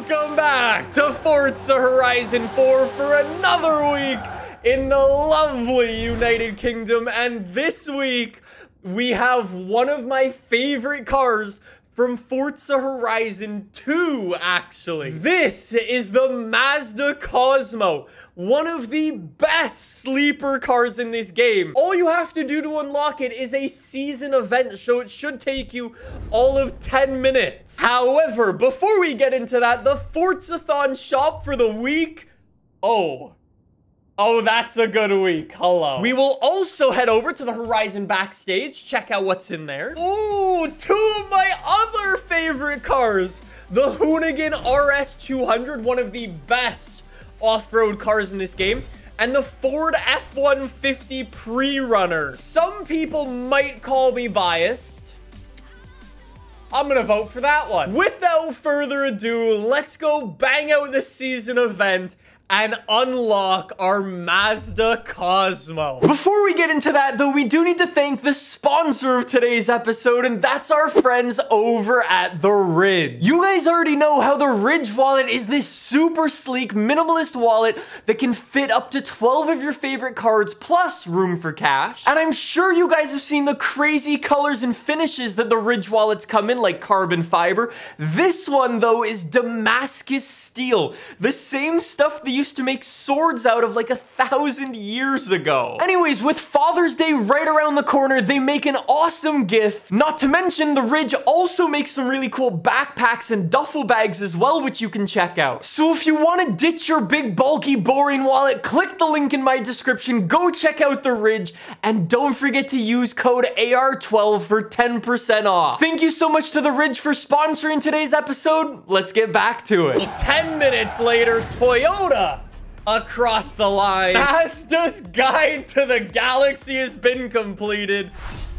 Welcome back to Forza Horizon 4 for another week in the lovely United Kingdom, and this week we have one of my favorite cars from Forza Horizon 2, actually. This is the Mazda Cosmo, one of the best sleeper cars in this game. All you have to do to unlock it is a season event, so it should take you all of 10 minutes. However, before we get into that, the Forzathon shop for the week, oh, that's a good week. Hello. We will also head over to the Horizon backstage, check out what's in there. Ooh, two of my other favorite cars. The Hoonigan RS200, one of the best off-road cars in this game. And the Ford F-150 Prerunner. Some people might call me biased. I'm gonna vote for that one. Without further ado, let's go bang out the season event and unlock our Mazda Cosmo. Before we get into that, though, we do need to thank the sponsor of today's episode, and that's our friends over at The Ridge. You guys already know how The Ridge Wallet is this super sleek, minimalist wallet that can fit up to 12 of your favorite cards, plus room for cash. And I'm sure you guys have seen the crazy colors and finishes that The Ridge Wallets come in, like carbon fiber. This one, though, is Damascus steel, the same stuff that used to make swords out of like 1,000 years ago. Anyways, with Father's Day right around the corner, they make an awesome gift. Not to mention, The Ridge also makes some really cool backpacks and duffel bags as well, which you can check out. So if you want to ditch your big, bulky, boring wallet, click the link in my description, go check out The Ridge, and don't forget to use code AR12 for 10% off. Thank you so much to The Ridge for sponsoring today's episode. Let's get back to it. 10 minutes later, Toyota across the line. Mazda's guide to the galaxy has been completed.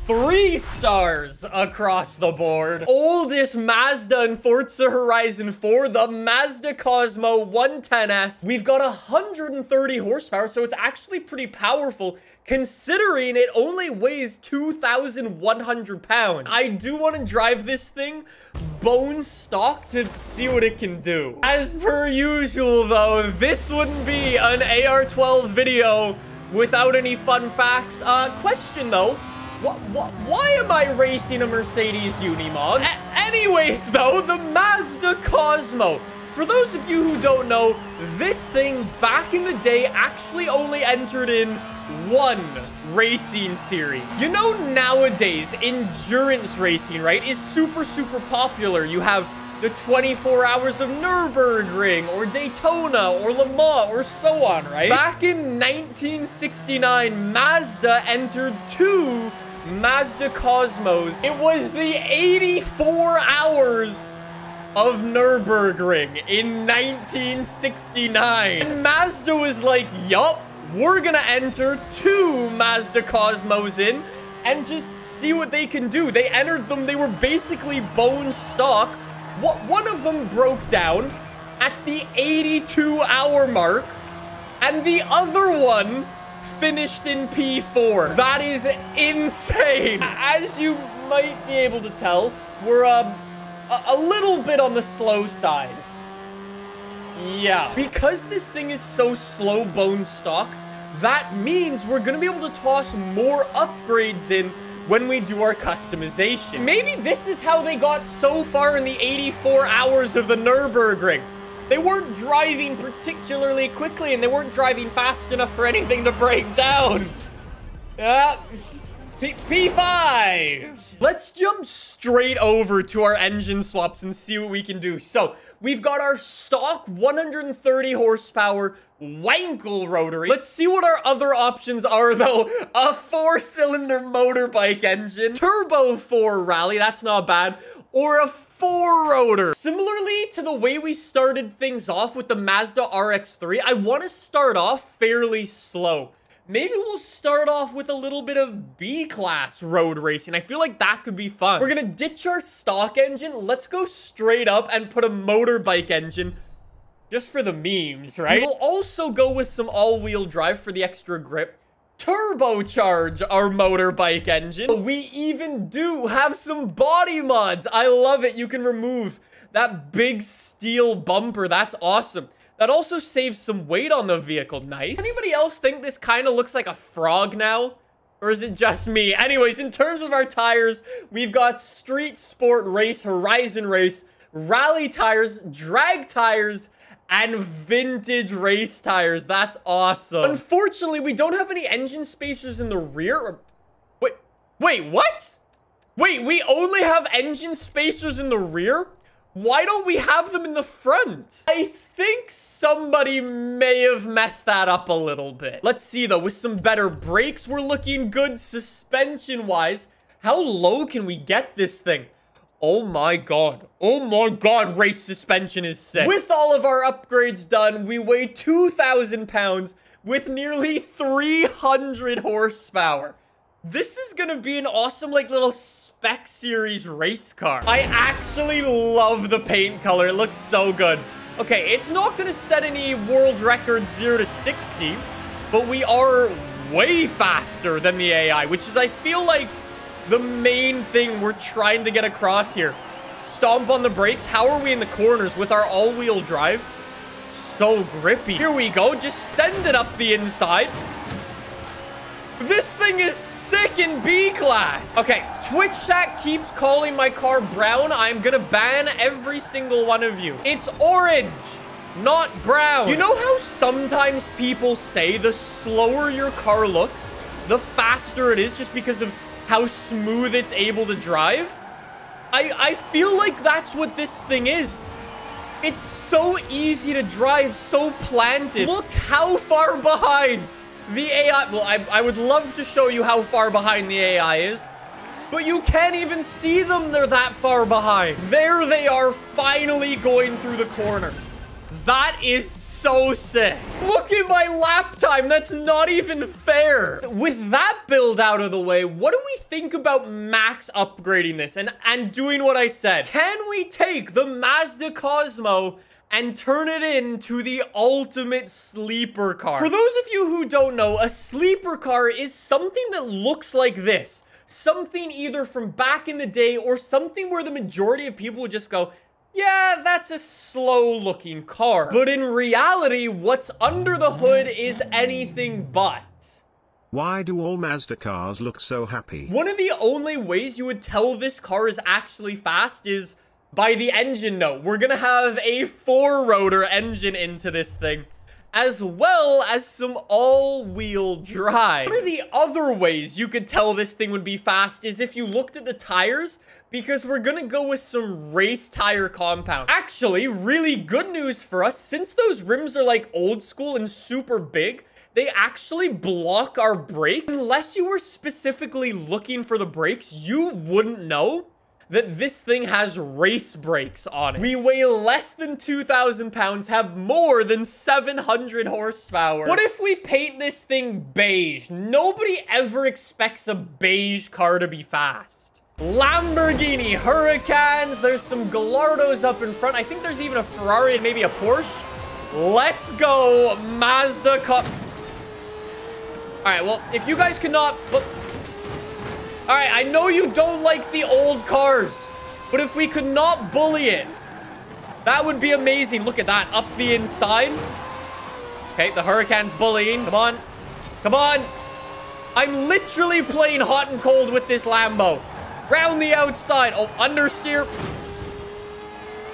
3 stars across the board. Oldest Mazda in Forza Horizon 4, the Mazda Cosmo 110S. We've got 130 horsepower, so it's actually pretty powerful, considering it only weighs 2,100 pounds. I do want to drive this thing bone stock to see what it can do. As per usual, though, this wouldn't be an AR12 video without any fun facts. Question, though. Why am I racing a Mercedes Unimog? Anyways, though, the Mazda Cosmo. For those of you who don't know, this thing back in the day actually only entered in 1 racing series. You know, nowadays, endurance racing, right, is super, super popular. You have the 24 hours of Nürburgring, or Daytona, or Le Mans, or so on, right? Back in 1969, Mazda entered 2 Mazda Cosmos. It was the 84 hours of Nürburgring in 1969. And Mazda was like, yup, we're gonna enter 2 Mazda Cosmos in and just see what they can do. They entered them, they were basically bone stock. One of them broke down at the 82-hour mark, and the other one finished in P4. That is insane. As you might be able to tell, we're a little bit on the slow side. Yeah. Because this thing is so slow bone stock, that means we're going to be able to toss more upgrades in when we do our customization. Maybe this is how they got so far in the 84 hours of the Nürburgring. They weren't driving particularly quickly, and they weren't driving fast enough for anything to break down. P5. Let's jump straight over to our engine swaps and see what we can do. So we've got our stock 130 horsepower Wankel rotary. Let's see what our other options are, though. A 4-cylinder motorbike engine, turbo 4 rally, that's not bad, or a 4-rotor. Similarly to the way we started things off with the Mazda RX3, I want to start off fairly slow. Maybe we'll start off with a little bit of B-class road racing. I feel like that could be fun. We're gonna ditch our stock engine. Let's go straight up and put a motorbike engine just for the memes, right? We'll also go with some all-wheel drive for the extra grip. Turbocharge our motorbike engine. We even do have some body mods. I love it. You can remove That big steel bumper, that's awesome. That also saves some weight on the vehicle. Nice. Anybody else think this kind of looks like a frog now? Or is it just me? Anyways, in terms of our tires, we've got Street Sport Race, Horizon Race, Rally Tires, Drag Tires, and Vintage Race Tires. That's awesome. Unfortunately, we don't have any engine spacers in the rear. Wait, what? Wait, we only have engine spacers in the rear? Why don't we have them in the front? I think somebody may have messed that up a little bit. Let's see though, with some better brakes, we're looking good suspension-wise. How low can we get this thing? Oh my God. Oh my God, race suspension is sick. With all of our upgrades done, we weigh 2,000 pounds with nearly 300 horsepower. This is gonna be an awesome, like, little spec series race car. I actually love the paint color. It looks so good. Okay, it's not gonna set any world records 0 to 60, but we are way faster than the AI, which is, I feel like, the main thing we're trying to get across here. Stomp on the brakes. How are we in the corners with our all-wheel drive? So grippy. Here we go. Just send it up the inside. This thing is sick in B class. Okay, Twitch chat keeps calling my car brown. I'm gonna ban every single one of you. It's orange, not brown. You know how sometimes people say the slower your car looks, the faster it is just because of how smooth it's able to drive? I feel like that's what this thing is. It's so easy to drive, so planted. Look how far behind the AI, well, I would love to show you how far behind the AI is, but you can't even see them. They're that far behind. There they are, finally going through the corner. That is so sick. Look at my lap time. That's not even fair. With that build out of the way, what do we think about max upgrading this and doing what I said? Can we take the Mazda Cosmo and turn it into the ultimate sleeper car? For those of you who don't know, a sleeper car is something that looks like this. Something either from back in the day or something where the majority of people would just go, yeah, that's a slow-looking car. But in reality, what's under the hood is anything but. Why do all Mazda cars look so happy? One of the only ways you would tell this car is actually fast is by the engine note. We're gonna have a four-rotor engine into this thing, as well as some all-wheel drive. One of the other ways you could tell this thing would be fast is if you looked at the tires, because we're gonna go with some race tire compound. Actually, really good news for us, since those rims are like old school and super big, they actually block our brakes. Unless you were specifically looking for the brakes, you wouldn't know that this thing has race brakes on it. We weigh less than 2,000 pounds, have more than 700 horsepower. What if we paint this thing beige? Nobody ever expects a beige car to be fast. Lamborghini Huracans. There's some Gallardos up in front. I think there's even a Ferrari and maybe a Porsche. Let's go, Mazda Cup. All right, well, if you guys could not... All right, I know you don't like the old cars, but if we could not bully it, that would be amazing. Look at that, up the inside. Okay, the Huracan's bullying. Come on, come on. I'm literally playing hot and cold with this Lambo. Round the outside. Oh, understeer.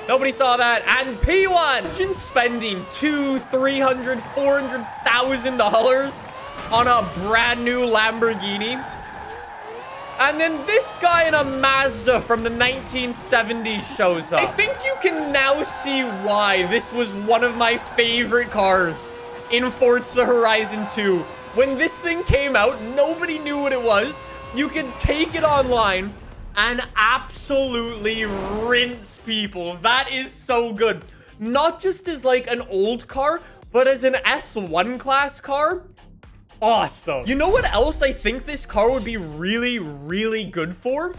Nobody saw that. And P1. Imagine spending $200,000, $300,000, $400,000 on a brand new Lamborghini. And then this guy in a Mazda from the 1970s shows up. I think you can now see why this was one of my favorite cars in Forza Horizon 2. When this thing came out, nobody knew what it was. You could take it online and absolutely rinse people. That is so good. Not just as like an old car, but as an S1 class car. Awesome. You know what else I think this car would be really, really good for?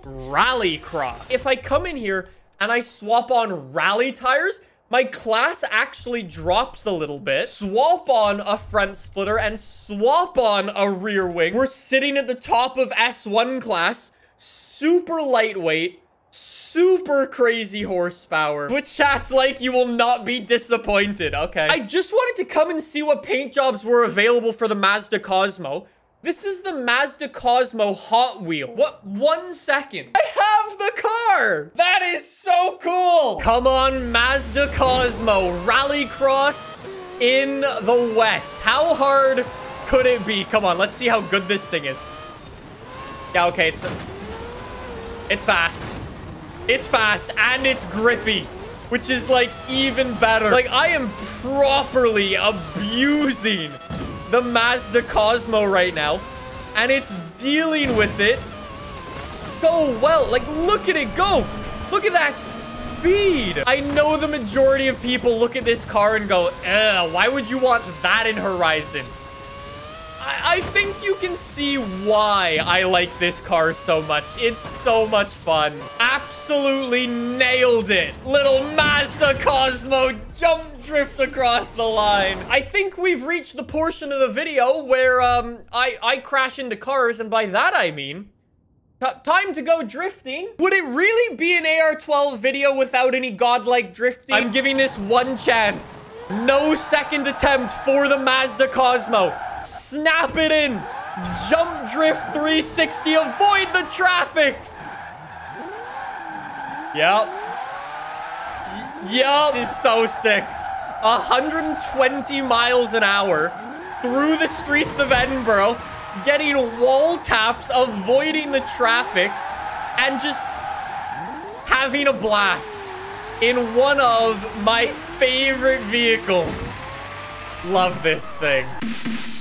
Rallycross. If I come in here and I swap on rally tires, my class actually drops a little bit. Swap on a front splitter and swap on a rear wing. We're sitting at the top of S1 class, super lightweight, super crazy horsepower. But chat's like, you will not be disappointed. Okay. I just wanted to come and see what paint jobs were available for the Mazda Cosmo. This is the Mazda Cosmo Hot Wheels. What? 1 second. I have the car. That is so cool. Come on, Mazda Cosmo. Rallycross in the wet. How hard could it be? Come on, let's see how good this thing is. Yeah, okay. It's fast. It's fast and it's grippy, which is like even better. Like, I am properly abusing the Mazda Cosmo right now, and it's dealing with it so well. Like, look at it go. Look at that speed. I know the majority of people look at this car and go, why would you want that in Horizon? I think you can see why I like this car so much. It's so much fun. Absolutely nailed it. Little Mazda Cosmo jump drift across the line. I think we've reached the portion of the video where I crash into cars, and by that I mean time to go drifting. Would it really be an AR12 video without any godlike drifting? I'm giving this one chance. No second attempt for the Mazda Cosmo. Snap it in. Jump drift 360. Avoid the traffic. Yep. Yep. This is so sick. 120 miles an hour through the streets of Edinburgh, getting wall taps, avoiding the traffic, and just having a blast in one of my favorite vehicles. Love this thing.